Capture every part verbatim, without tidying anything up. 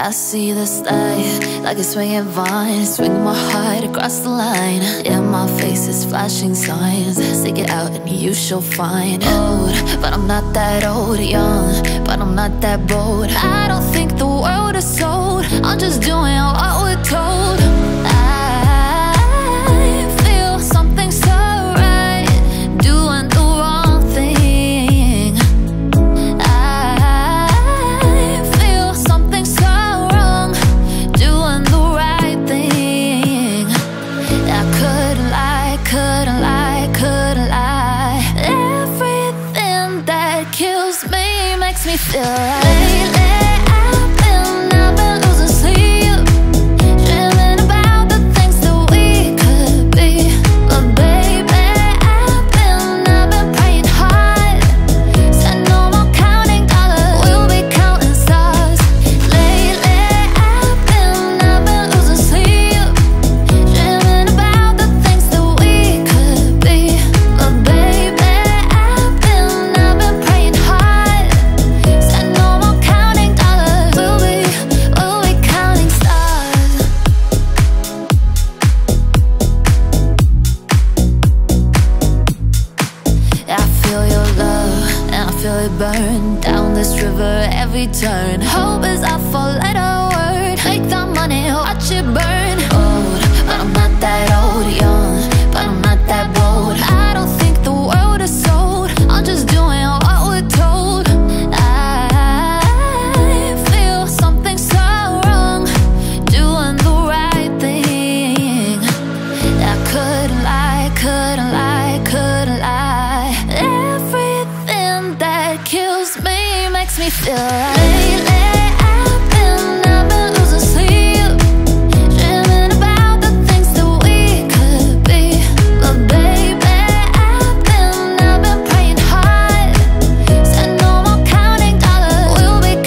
I see this light like a swinging vine, swing my heart across the line. And my face is flashing signs. Stick it out and you shall find. Old, but I'm not that old. Young, but I'm not that bold. I don't think the world is sold. I'm just doing what we're told. I feel something's so right, doing the wrong thing. Me feel like lately I've been, I've been losing sleep, dreaming about the things that we could be. But baby, I've been, I've been praying hard, said no more counting dollars, we'll be counting stars. Lately I've been, I've been losing sleep, dreaming about the things that we could be. But baby, I've been, I've been praying hard. Burn down this river every turn. Hope is our four-letter word. Make the money, watch it burn. Old, but I'm not that old. Young, but I'm not that bold. I don't think the world is sold. I'm just doing what we're told. I feel something so wrong, doing the right thing. I couldn't lie, couldn't lie, couldn't lie. Everything that kills me makes me feel right. Lately I've been, I've been losing sleep, dreaming about the things that we could be. But baby, I've been, I've been praying hard, said no more counting dollars, we'll be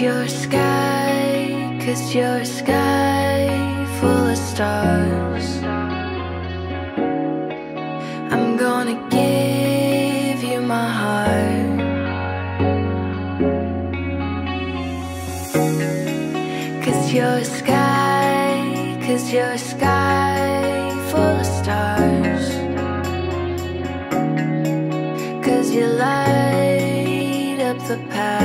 'Cause you're a sky, 'cause you're a sky full of stars. I'm gonna give you my heart. 'Cause you're a sky, 'cause you're a sky full of stars. 'Cause you light up the path.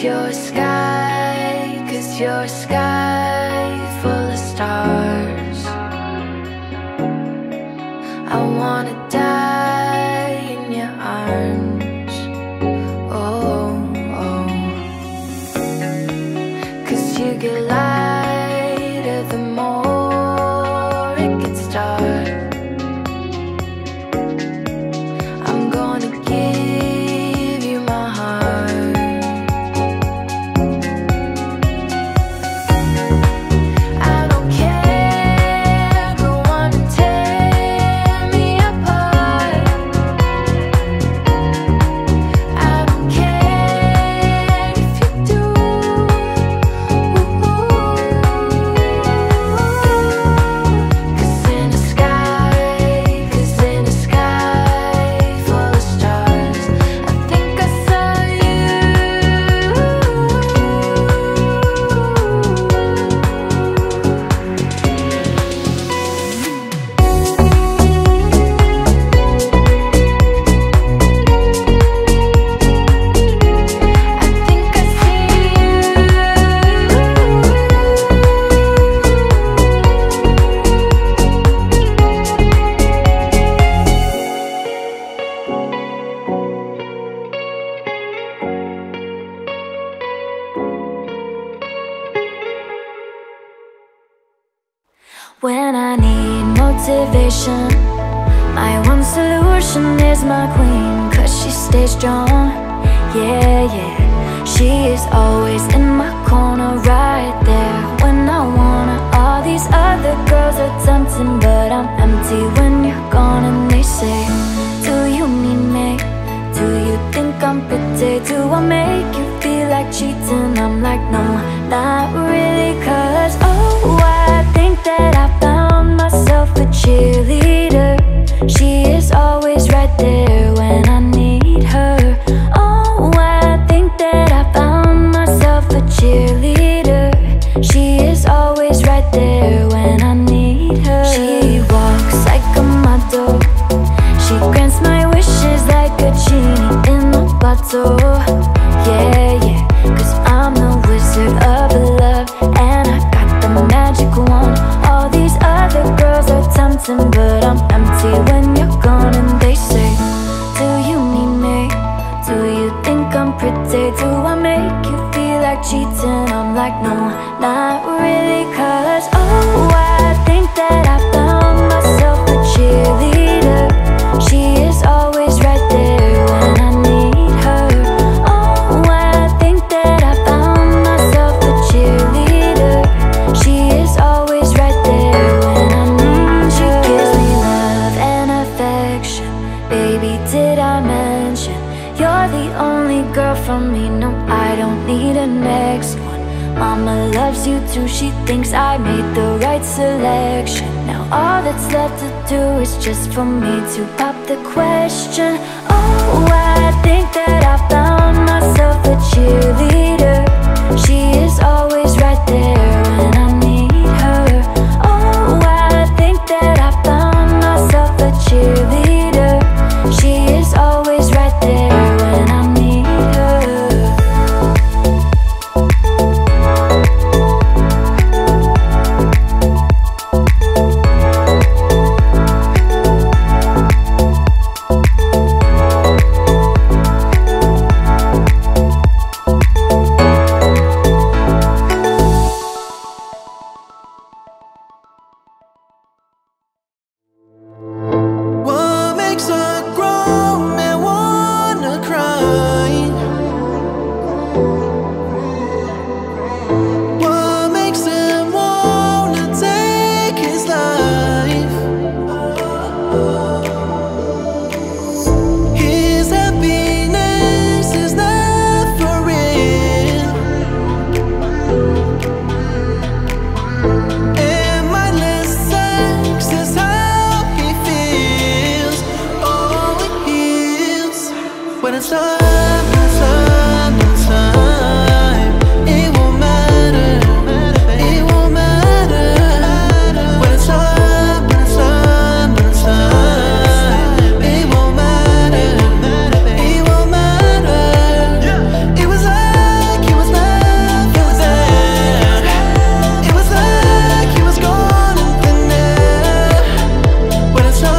You're a sky, 'cause you're a sky full of stars. I wanna die in your arms. Oh, oh. 'Cause you get lighter the more it gets dark. I'm gonna give you my heart. When I need motivation, my one solution is my queen. 'Cause she stays strong, yeah, yeah. She is always in my corner, right there when I wanna. All these other girls are tempting, but I'm empty when you're gone. And they say, do you mean me? Do you think I'm pretty? Do I make you feel like cheating? I'm like, no, not really, 'cause oh, I that I found myself a cheerleader. She is always right there when I need her. Oh, I think that I found myself a cheerleader. She is always right there when I need her. She walks like a model. She grants my wishes like a genie in a bottle. Yeah, yeah, 'cause I'm the wizard of love, and I've got the magic wand. The girls are tempting, but I'm empty when you're gone. And they say, do you mean me? Do you think I'm pretty? Do I make you feel like cheating? I'm like, no, not really, 'cause oh, I think that I found myself a cheerleader. She is always right there when I need her. Oh, I think that I found myself a cheerleader. She is always right there. From me, no, I don't need a next one. Mama loves you too, she thinks I made the right selection. Now all that's left to do is just for me to pop the question. Oh, I think that I found myself a cheerleader. She is always right there when I need her. when it's time, it's time, it's time. It won't matter, it won't matter. When it's time, when it's time, when it's time. It won't matter, it won't matter. It was like he was left, it was there. It was like he was gone and then there. When it's time.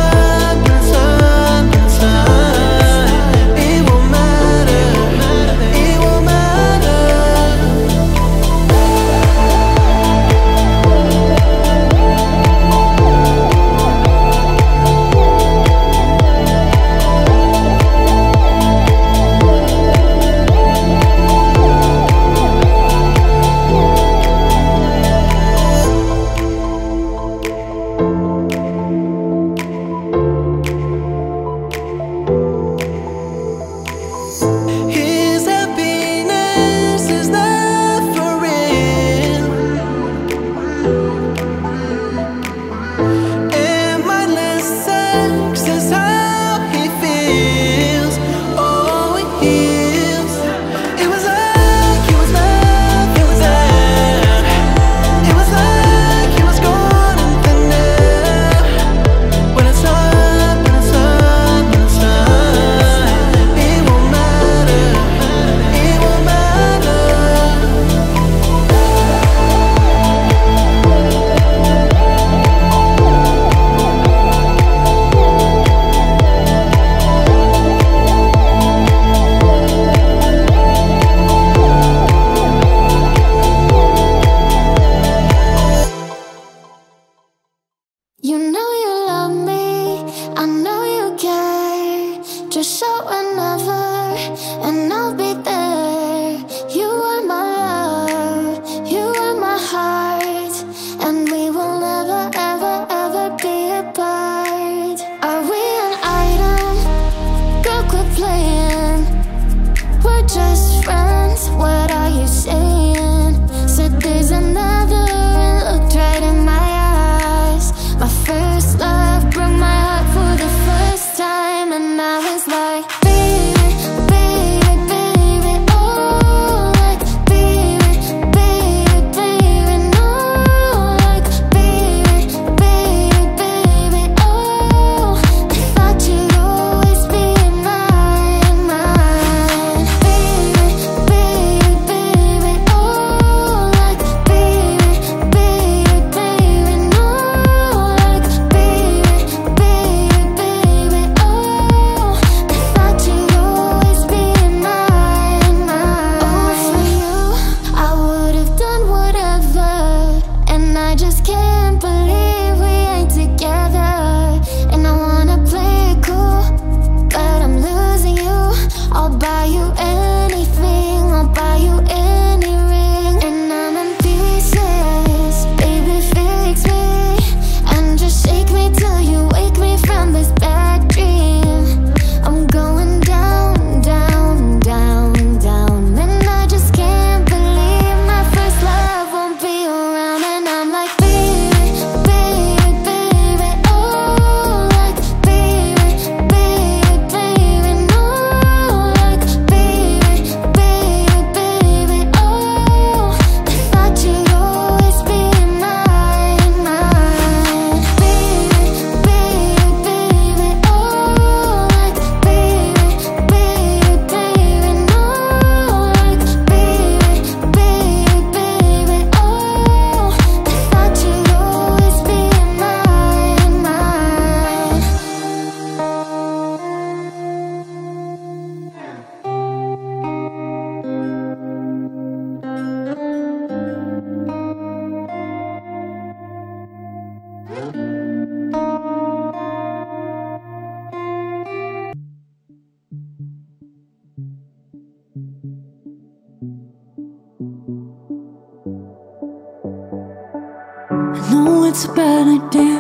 It's a bad idea,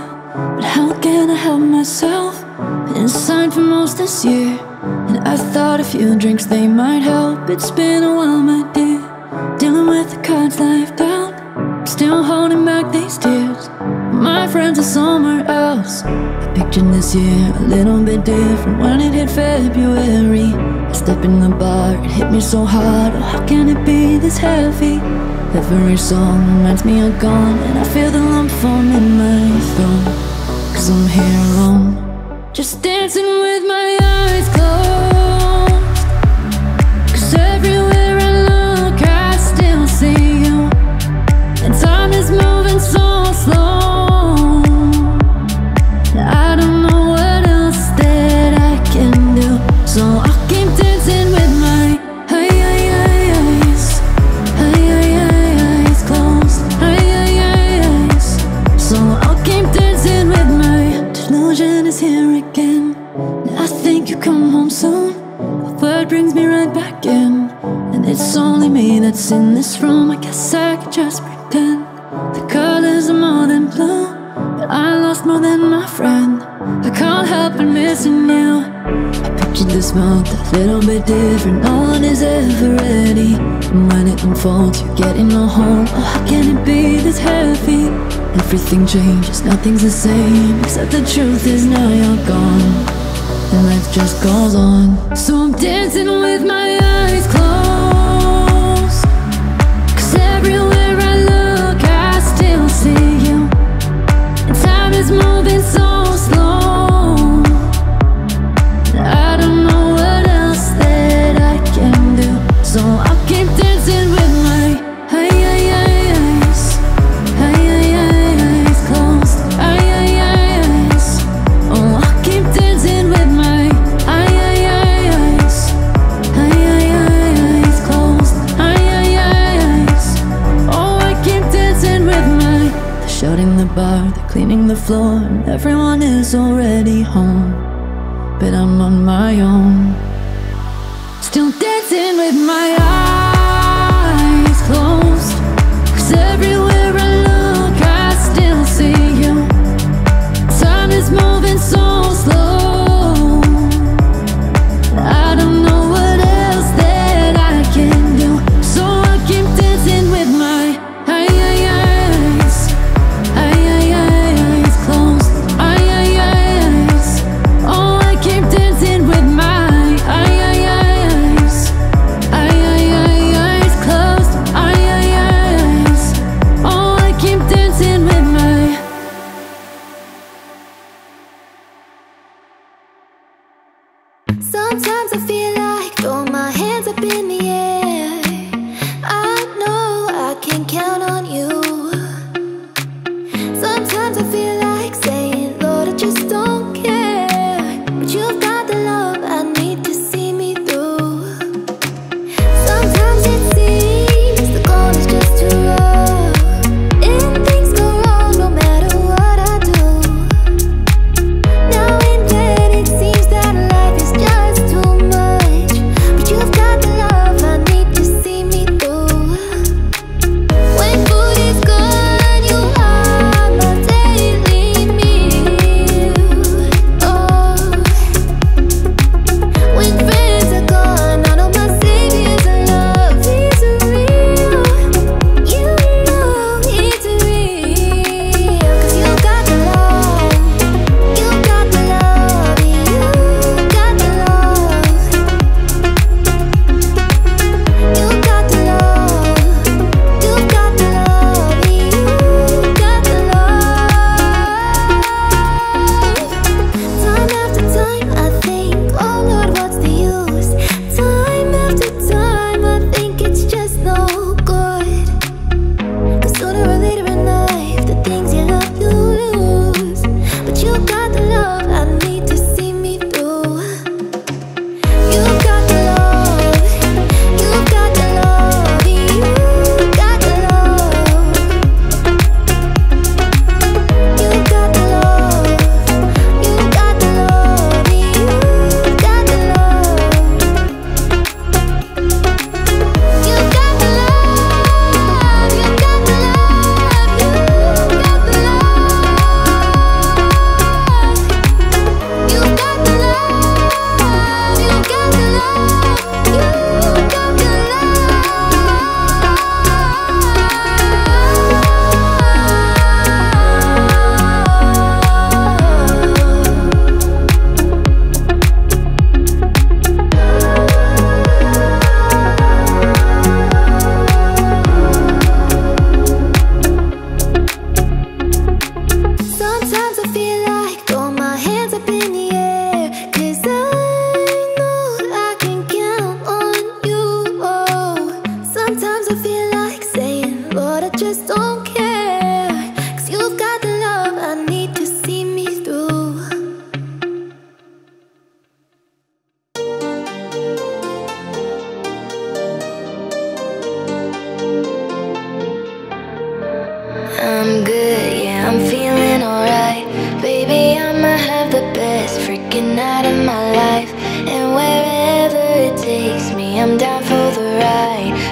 but how can I help myself? Been inside for most this year, and I thought a few drinks they might help. It's been a while, my dear, dealing with the cards I've dealt. I'm still holding back these tears. My friends are somewhere else. I pictured this year a little bit different when it hit February. It's up in the bar, it hit me so hard. Oh, how can it be this heavy? Every song reminds me I'm gone, and I feel the lump form in my throat, 'cause I'm here alone, just dancing with my eyes closed. 'Cause everywhere I look I still see you, and time is moving so slow. I don't know what else that I can do, so I keep dancing with my brings me right back in, and it's only me that's in this room. I guess I could just pretend the colors are more than blue, but I lost more than my friend. I can't help but missing you. I pictured this moment a little bit different. No one is ever ready, and when it unfolds, you're getting no home. Oh, how can it be this heavy? Everything changes, nothing's the same, except the truth is now you're gone, and life just goes on. So I'm dancing with my eyes closed, 'cause everywhere I look I still see you, and time is moving so slow. I don't know what else that I can do, so I'll keep dancing with my eyes, eyes closed, eyes. Oh, I'll keep dancing with my shouting the bar, they're cleaning the floor, and everyone is already home, but I'm on my own, still dancing with my eyes closed. 'Cause everywhere I look I still see you, time is moving so slow. I don't know what else that I can do, so I keep dancing with my I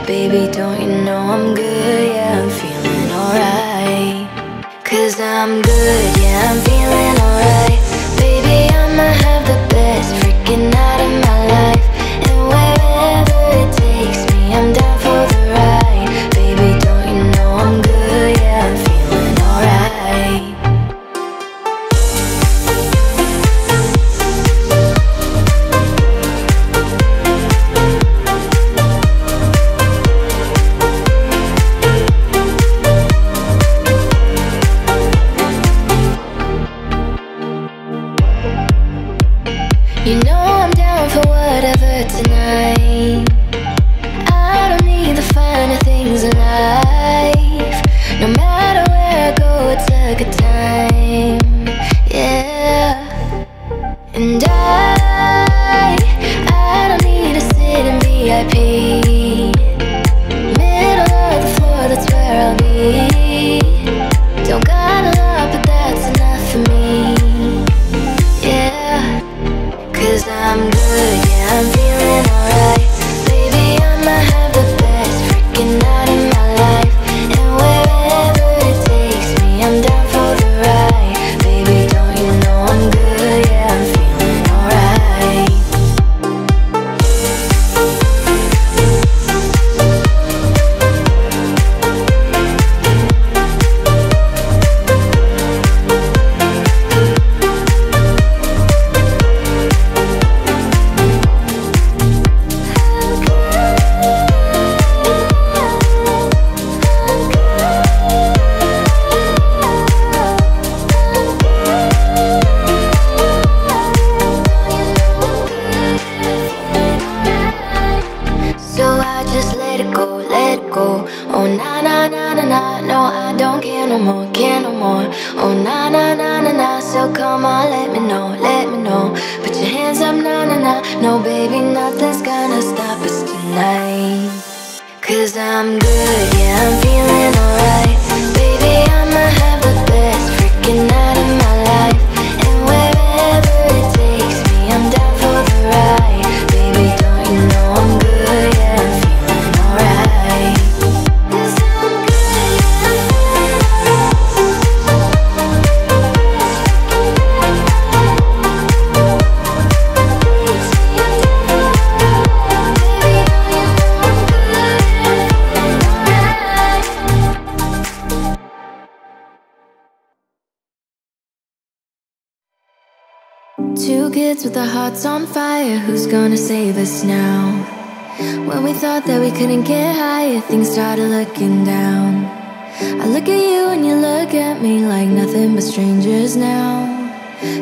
Baby, don't you know I'm good, yeah, I'm feeling alright. Cause I'm good, yeah, I'm feeling alright. Baby, I'ma have the best freaking night of my life. And wherever it takes me, I'm down for the ride. Baby, don't you know I'm good, yeah, I'm feeling alright. You know I'm down for whatever tonight. I don't need the finer things in life. No matter where I go, it's a good time, yeah. And I, I don't need to sit in V I P. Middle of the floor, that's where I'll be. Don't got a lot, but that's enough for me. Cause I'm good, yeah, I'm feeling alright. Baby, I'ma have the best freaking night of my life. And wherever it takes me, I'm down for the ride. Baby, don't you know I'm good, yeah, I'm feeling alright. With our hearts on fire, who's gonna save us now? When we thought that we couldn't get higher, things started looking down. I look at you and you look at me like nothing but strangers now.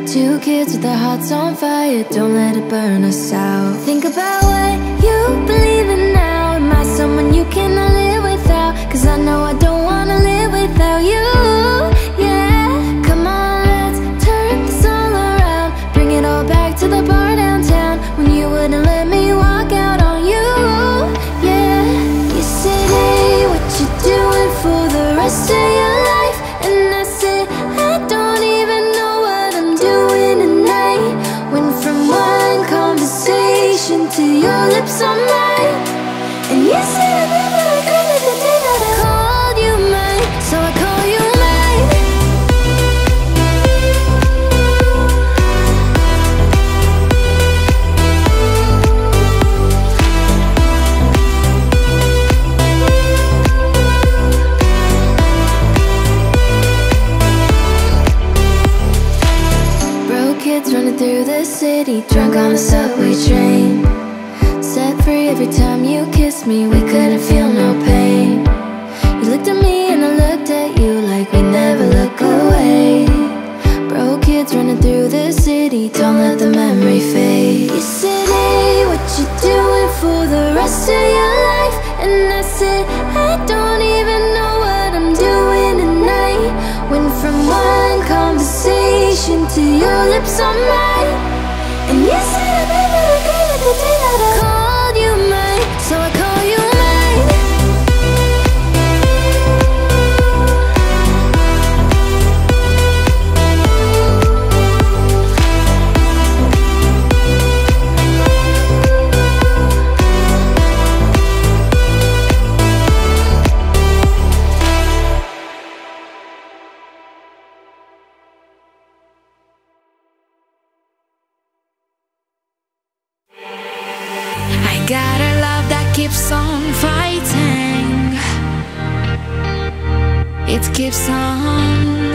Two kids with our hearts on fire, don't let it burn us out. Think about what you believe in now. Am I someone you cannot live without? Cause I know I don't wanna live without you, yeah. Come on, let's turn this all around. Bring it all back to the bar downtown, when you wouldn't let me walk out on you, yeah. You said, hey, what you doing for the rest of your life? And I said, I don't even know what I'm doing tonight. Went from one conversation to your lips on mine. And you said, I never regretted the day that I called you mine. So I called through the city, drunk on a subway train. Set free every time you kissed me, we couldn't feel no pain. You looked at me and I looked at you like we never look away. Broke kids running through the city, don't let the memory fade. You said, hey, what you doing for the rest of your life? And I said, I don't even know what I'm doing tonight. Went from one conversation to your lips on mine. And you said I never regretted the day that I called you mine. So I call you mine. Got a love that keeps on fighting. It keeps on.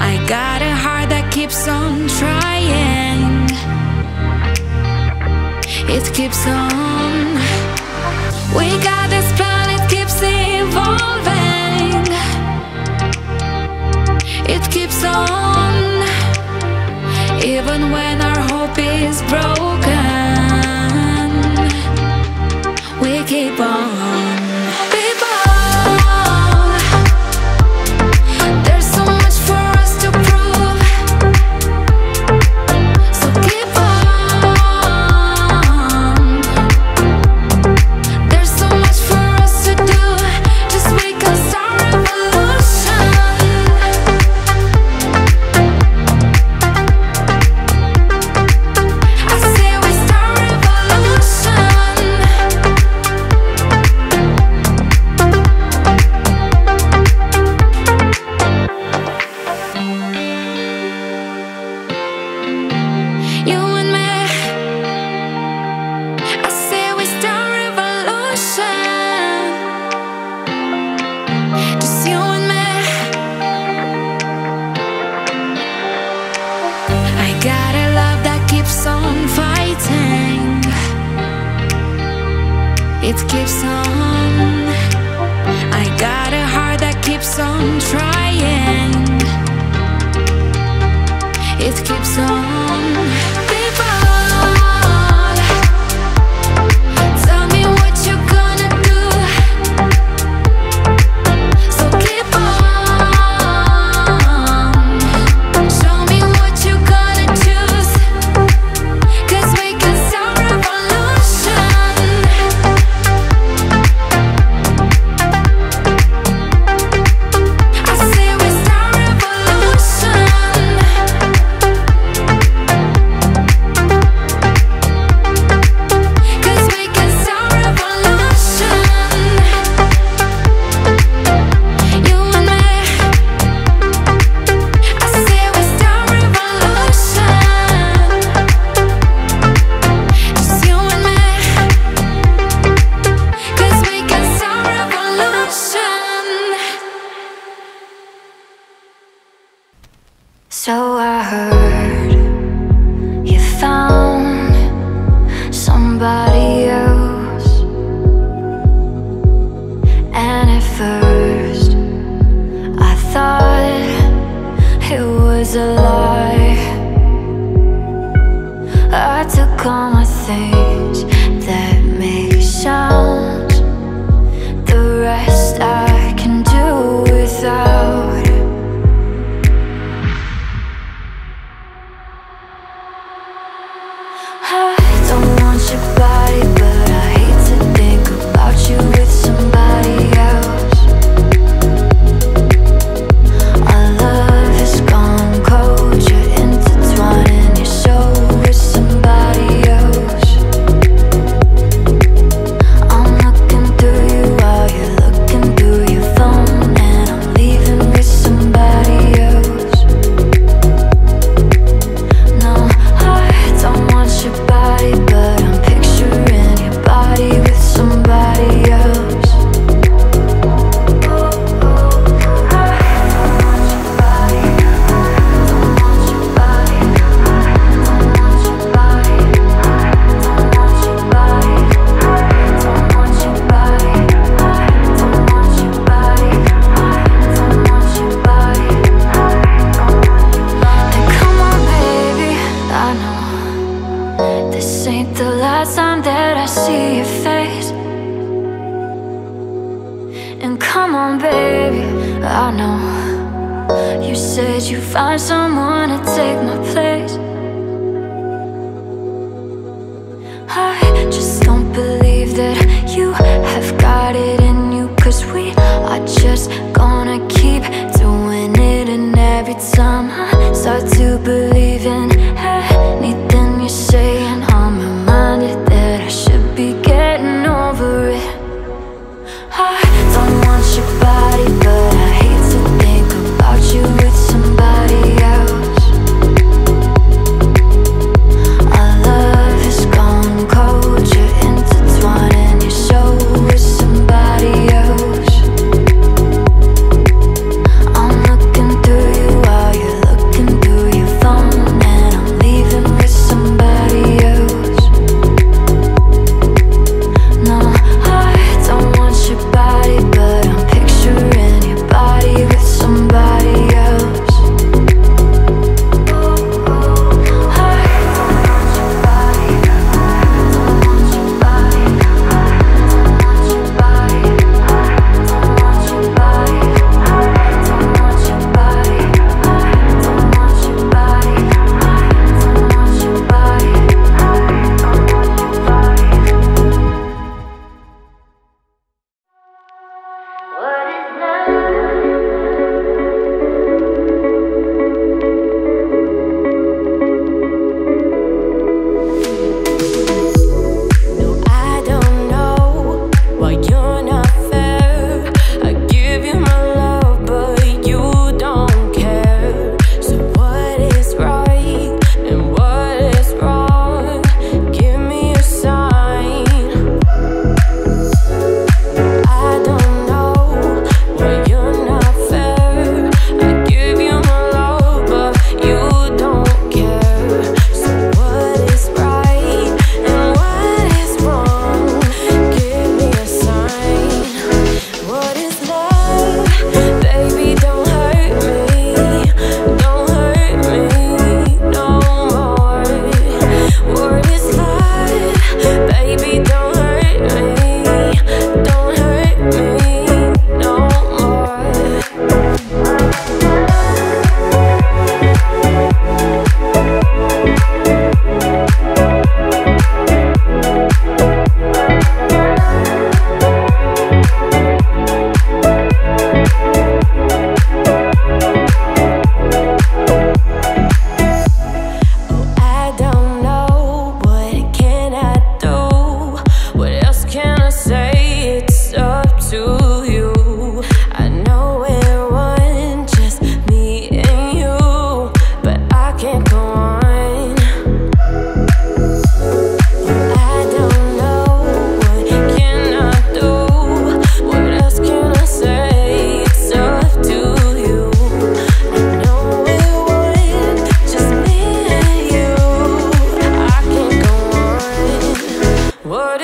I got a heart that keeps on trying. It keeps on. We got this planet keeps evolving. It keeps on. Even when our hope is broken, we keep on. Got a love that keeps on fighting. It keeps on. I got a heart that keeps on trying. It keeps on. So I heard you found somebody else, and at first I thought it was a lie. I took all my things that make sounds, the rest I can do without. I know you said you find someone to take my place. I just don't believe that you have got it in you, cause we are just gonna keep doing it. And every time I start to believe in anything you're saying, I'm reminded that I should be getting over it. I don't want your body, but I hate to think about you with somebody else.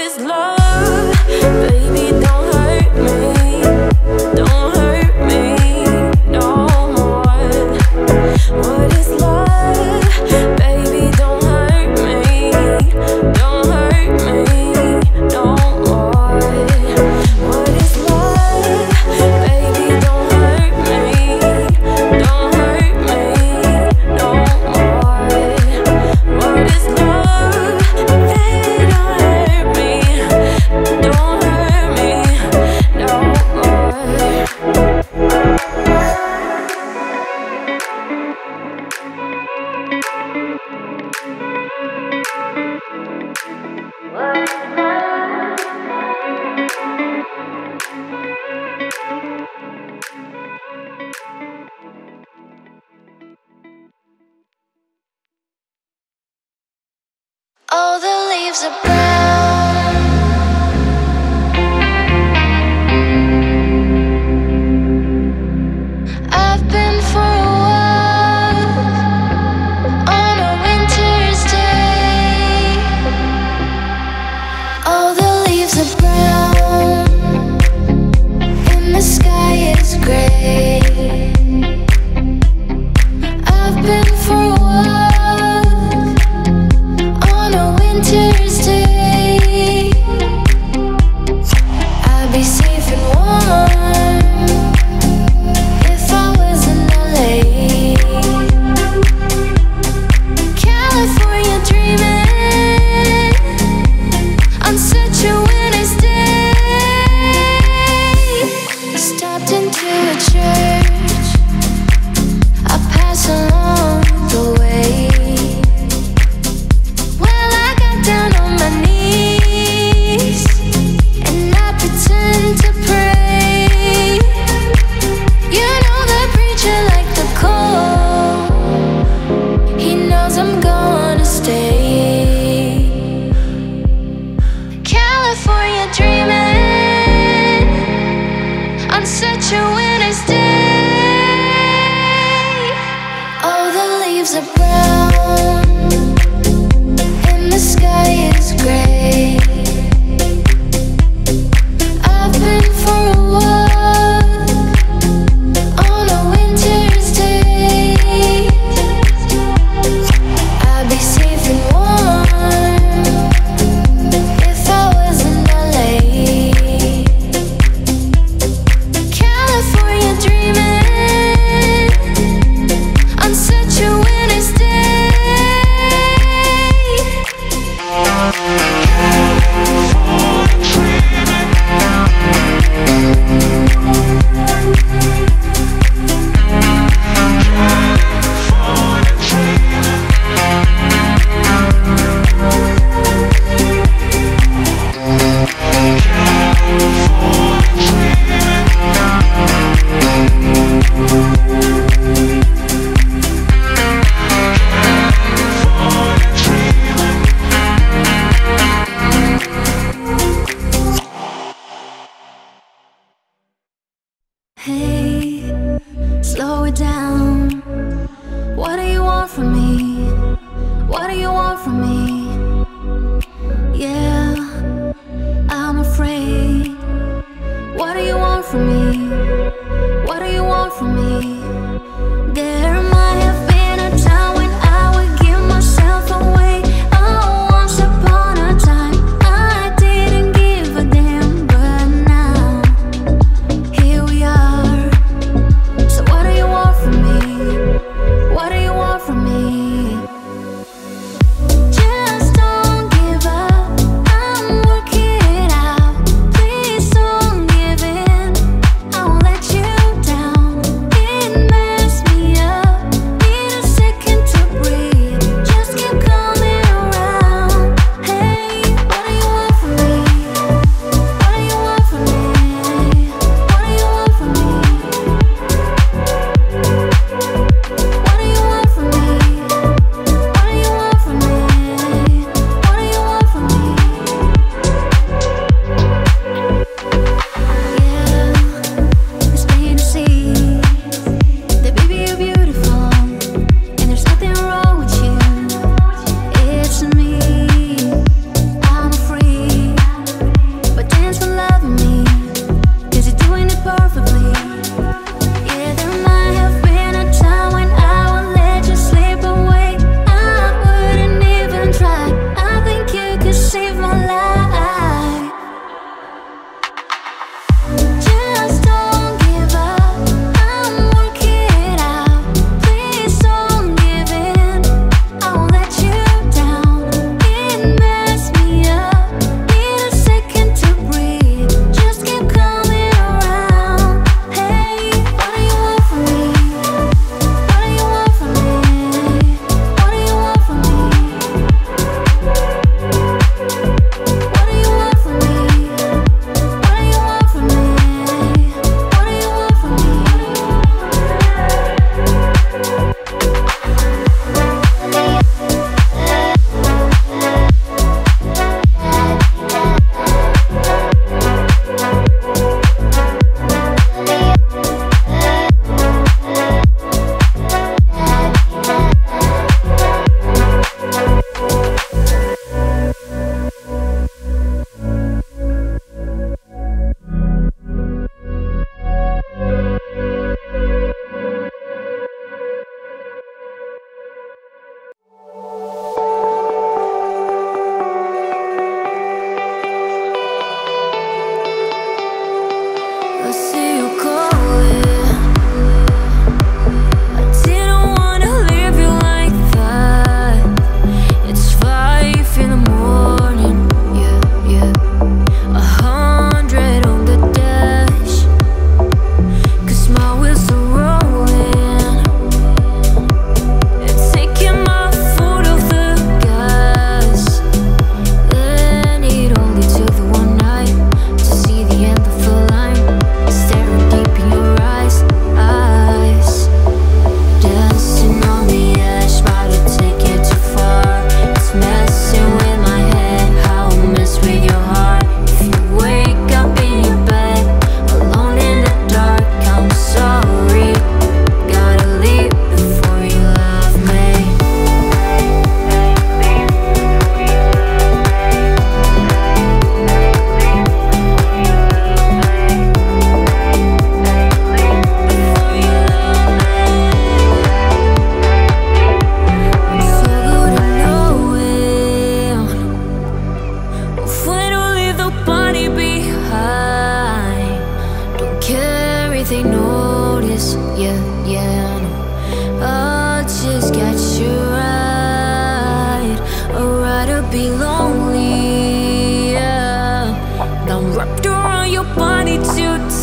is love. Baby, don't hurt me. Don't hurt me no more. What is love? Baby, don't hurt me. Don't hurt me no more. What is love? Baby, don't hurt me. Don't hurt me no more. What is love? They don't hurt me.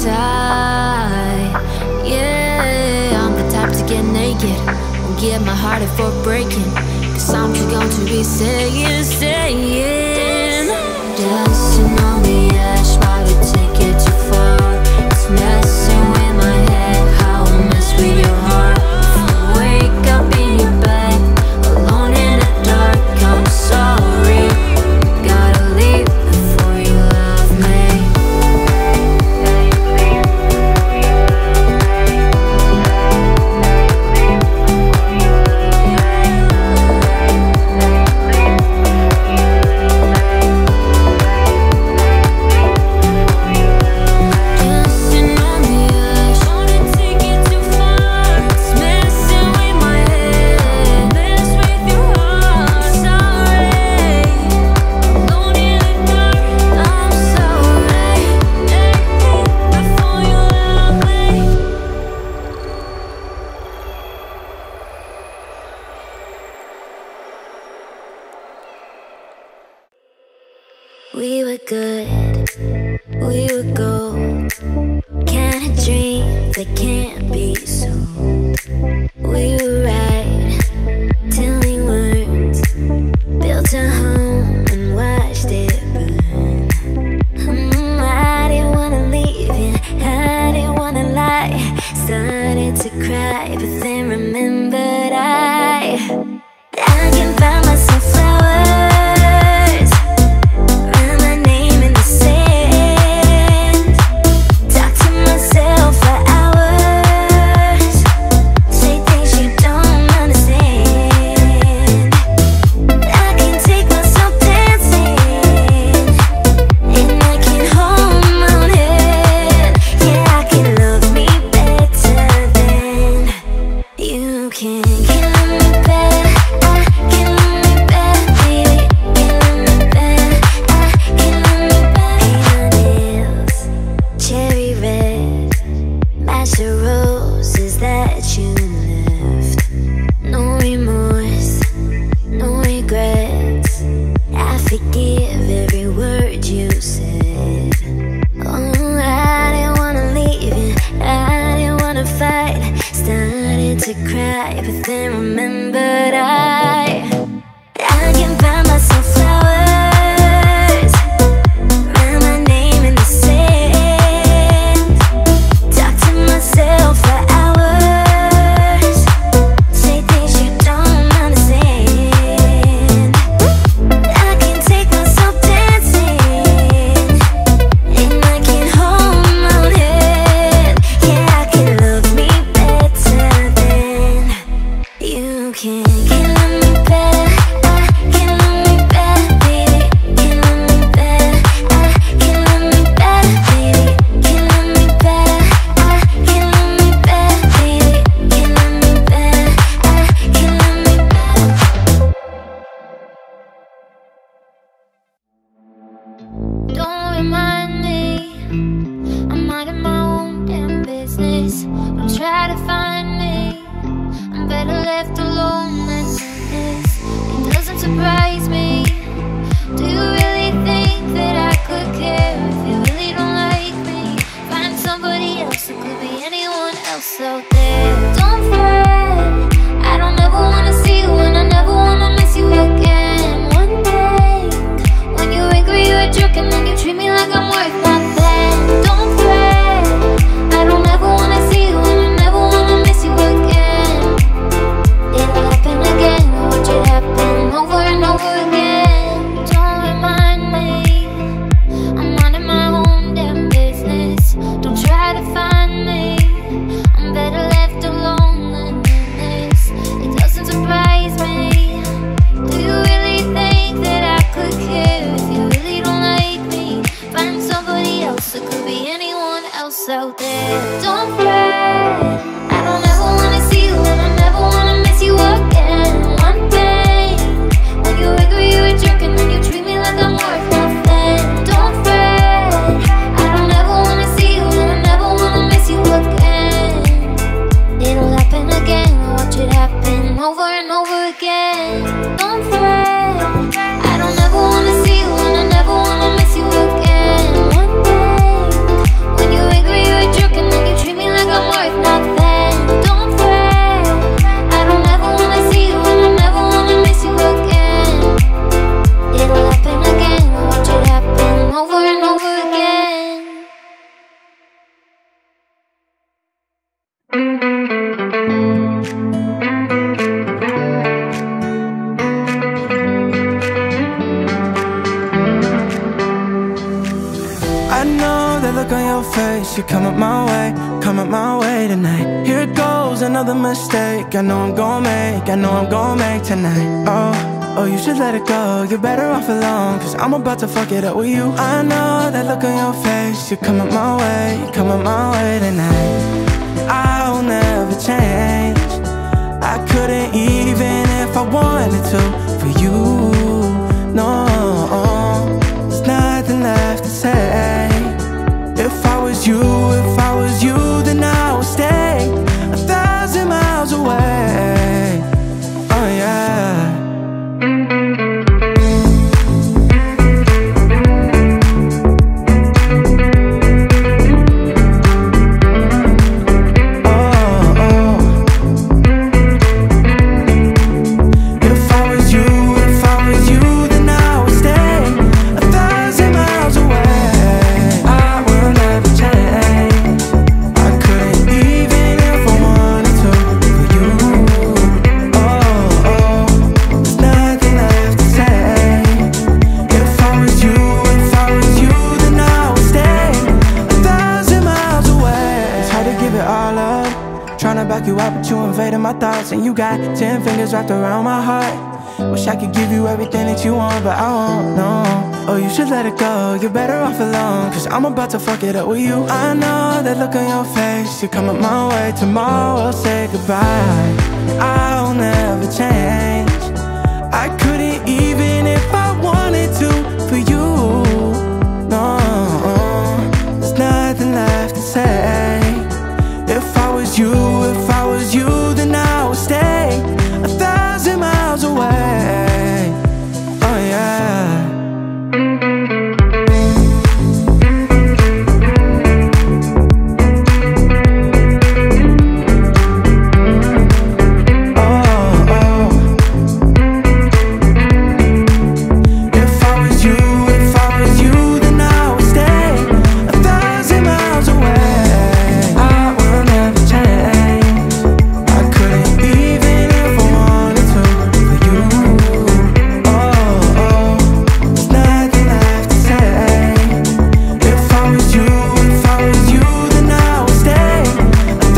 tie. Yeah, I'm the type to get naked, give my heart up for breaking, 'cause I'm just going to be saying, saying dancing on the ash, why we take it too far? It's messing with my head, how I mess with your heart. We were good, we were gold, kind of dreams that can't be sold. We were right till we weren't, built a home and watched it burn. Mm, I didn't wanna leave you, I didn't wanna lie. Started to cry, but then remembered I I can find myself flowers. Over and over again. I know that look on your face. You come up my way, come up my way tonight. Here it goes, another mistake I know I'm gon' make, I know I'm gon' make tonight. Oh, oh, you should let it go, you're better off alone, cause I'm about to fuck it up with you. I know that look on your face. You come up my way, you come up my way tonight. I'll never change, I couldn't even if I wanted to. For you, no, there's nothing left to say. If I was you, if I was you, then I would stay a thousand miles away. Oh yeah. And you got ten fingers wrapped around my heart. Wish I could give you everything that you want, but I won't, no. Oh, you should let it go, you're better off alone, cause I'm about to fuck it up with you. I know that look on your face. You come up my way, tomorrow I'll say goodbye. I'll never change, I couldn't even if I wanted to. For you, no, there's nothing left to say. If I was you, if I was you, then I would stay a thousand miles away. Oh yeah.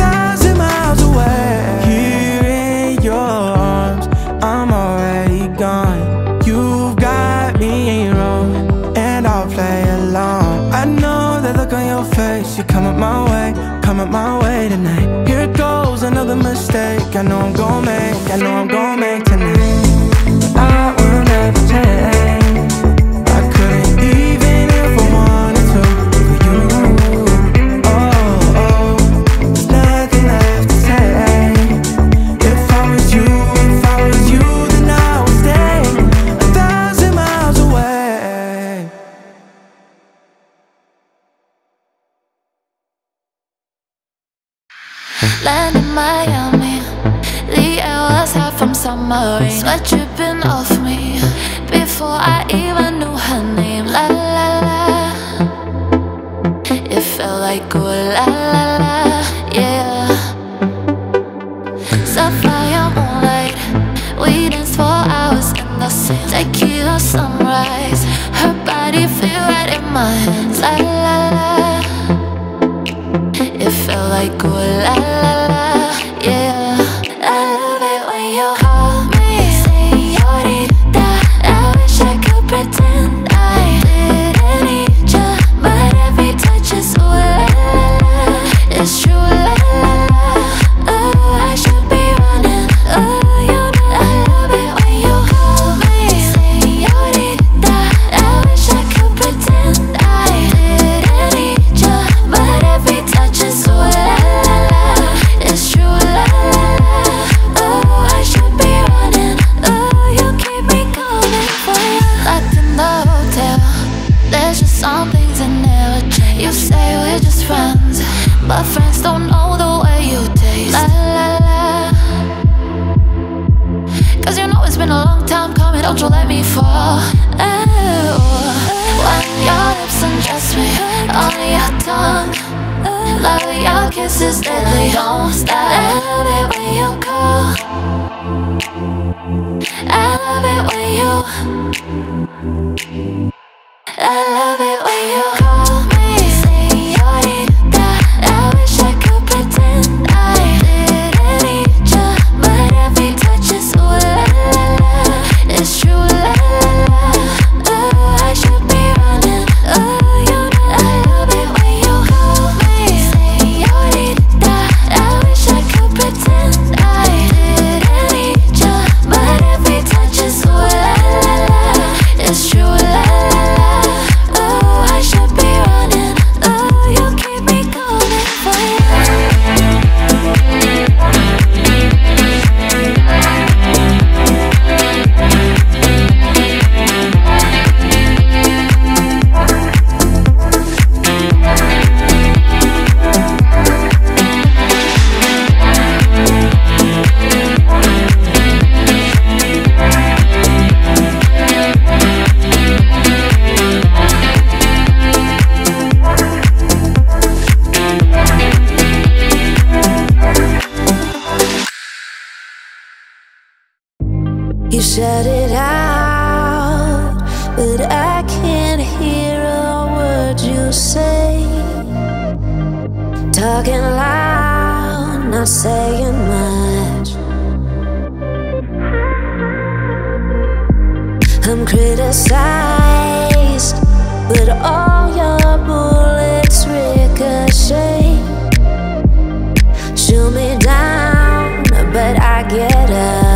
I love it when you call me. shut it out, but I can't hear a word you say. Talking loud, not saying much. I'm criticized, but all your bullets ricochet. Shoot me down, but I get up.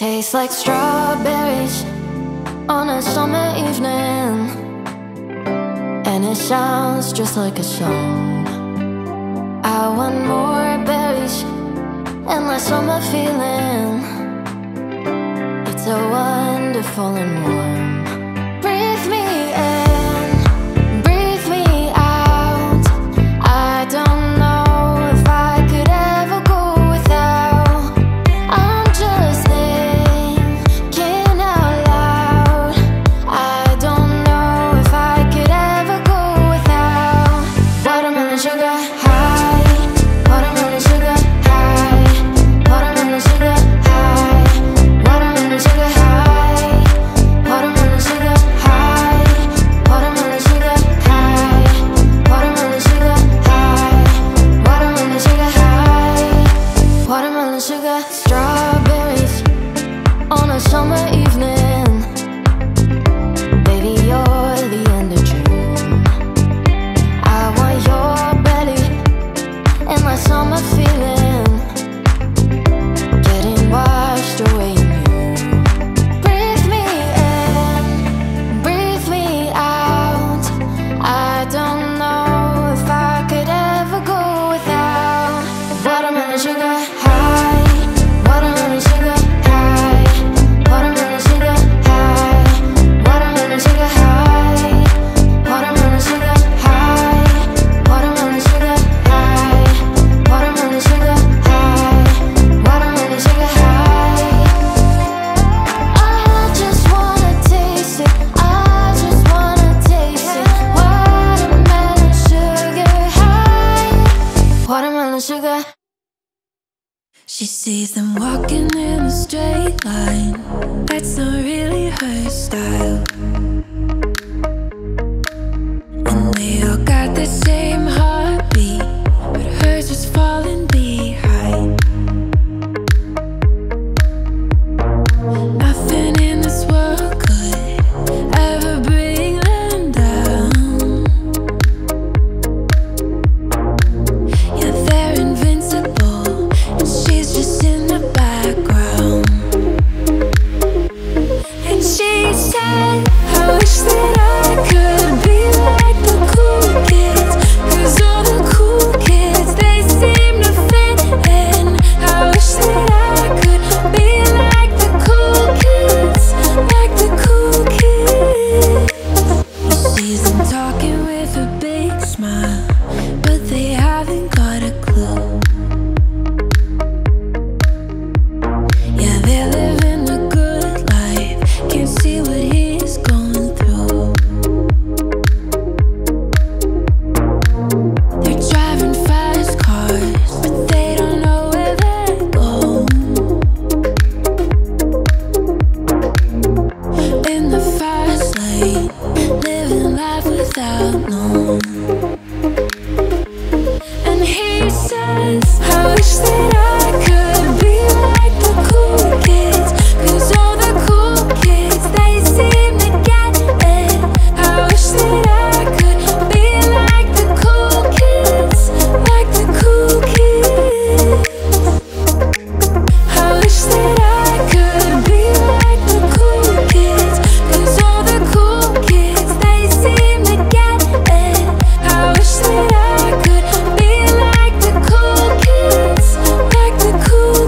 Tastes like strawberries on a summer evening, and it sounds just like a song. I want more berries and my summer feeling. It's so wonderful and warm. Breathe me in, breathe me out. I don't know if I could ever go without. I'm just thinking out loud. I don't know if I could ever go without. Watermelon sugar high, watermelon sugar high, watermelon sugar high, watermelon sugar high, watermelon sugar high, watermelon sugar high, watermelon sugar high, watermelon sugar high, watermelon sugar. Strawberries on a summer evening, baby, you're the end of June. I want your belly and my summer feeling, getting washed away in you. Breathe me in, breathe me out. I don't know if I could ever go without. Watermelon sugar high, watermelon sugar high, watermelon sugar high, watermelon sugar high, watermelon sugar high, watermelon sugar high, watermelon sugar high, watermelon sugar high. I just wanna taste it, I just wanna taste it. Watermelon sugar high, watermelon sugar. She sees them walking in a straight line. That's not really her style. And they all got the same heartbeat, but hers is falling behind. Nothing in this world could ever bring them down. Yeah, they're invincible, and she's just in the background. And she said, I wish that I could be like the cool kids. Cause all the cool kids, they seem to fit in. I wish that I could be like the cool kids, like the cool kids. She sees them talking with a big smile, but they haven't got a clue. Yeah, they're living a good life. Can't see what he's going through. They're driving fast cars, but they don't know where they go. In the fast lane, living life without no. And he says, I wish that I could be like the cool kids. Cause all the cool kids, they seem to get it. I wish that I could be like the cool kids, like the cool kids. I wish that I could be like the cool kids. Cause all the cool kids, they seem to get it. I wish that I could be like the cool kids, like the cool kids.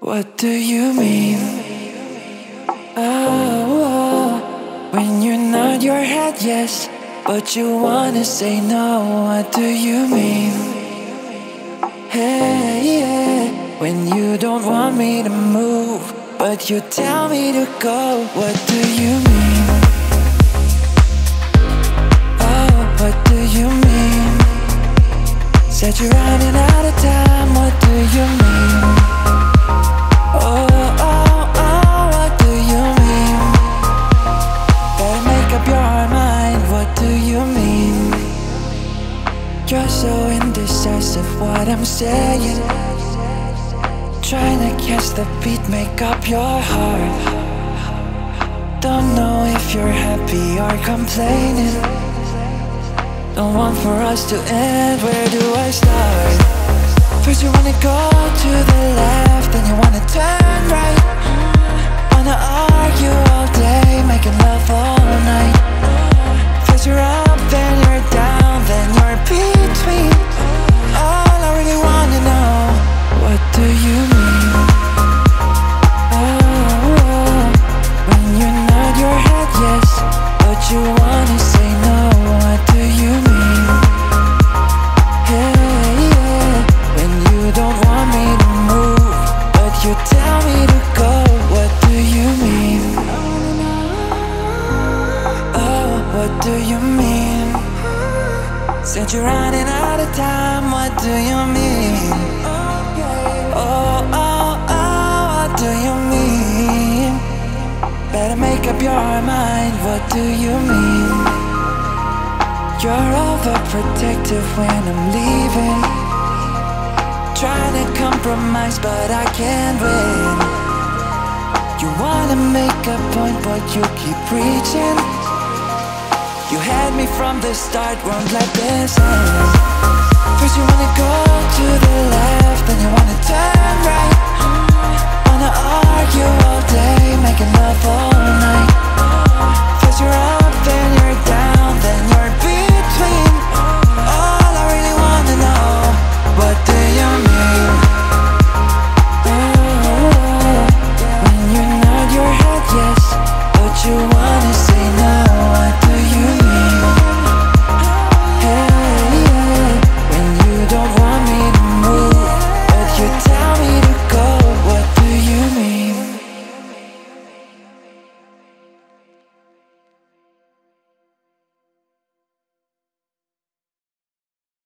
What do you mean? Oh, when you nod your head yes, but you wanna say no. What do you mean? Hey, yeah. When you don't want me to move, but you tell me to go. What do you mean? Oh, what do you mean? Said you're running out of time. What do you mean? Oh, oh, oh, what do you mean? Better make up your mind, what do you to me. You're so indecisive what I'm saying. Trying to catch the beat, make up your heart. Don't know if you're happy or complaining. Don't want for us to end, where do I start? First you wanna go to the left, then you wanna turn right. Wanna argue all day, making love all night. First you're up, then you're down, then you're between. All I really wanna know, what do you mean? Oh, oh. When you nod your head yes, but you wanna say no. What do you mean? Hey, yeah. When you don't want me to move, but you tell me to go. What do you mean? Oh, what do you mean? Said you're running out of time. What do you mean? Oh, oh, oh, what do you mean? Better make up your mind, what do you mean? You're overprotective when I'm leaving. Trying to compromise, but I can't win. You wanna make a point, but you keep preaching. You had me from the start, won't let this end. First you wanna go to the left, then you wanna turn right. Wanna argue all day, making love all night. First you're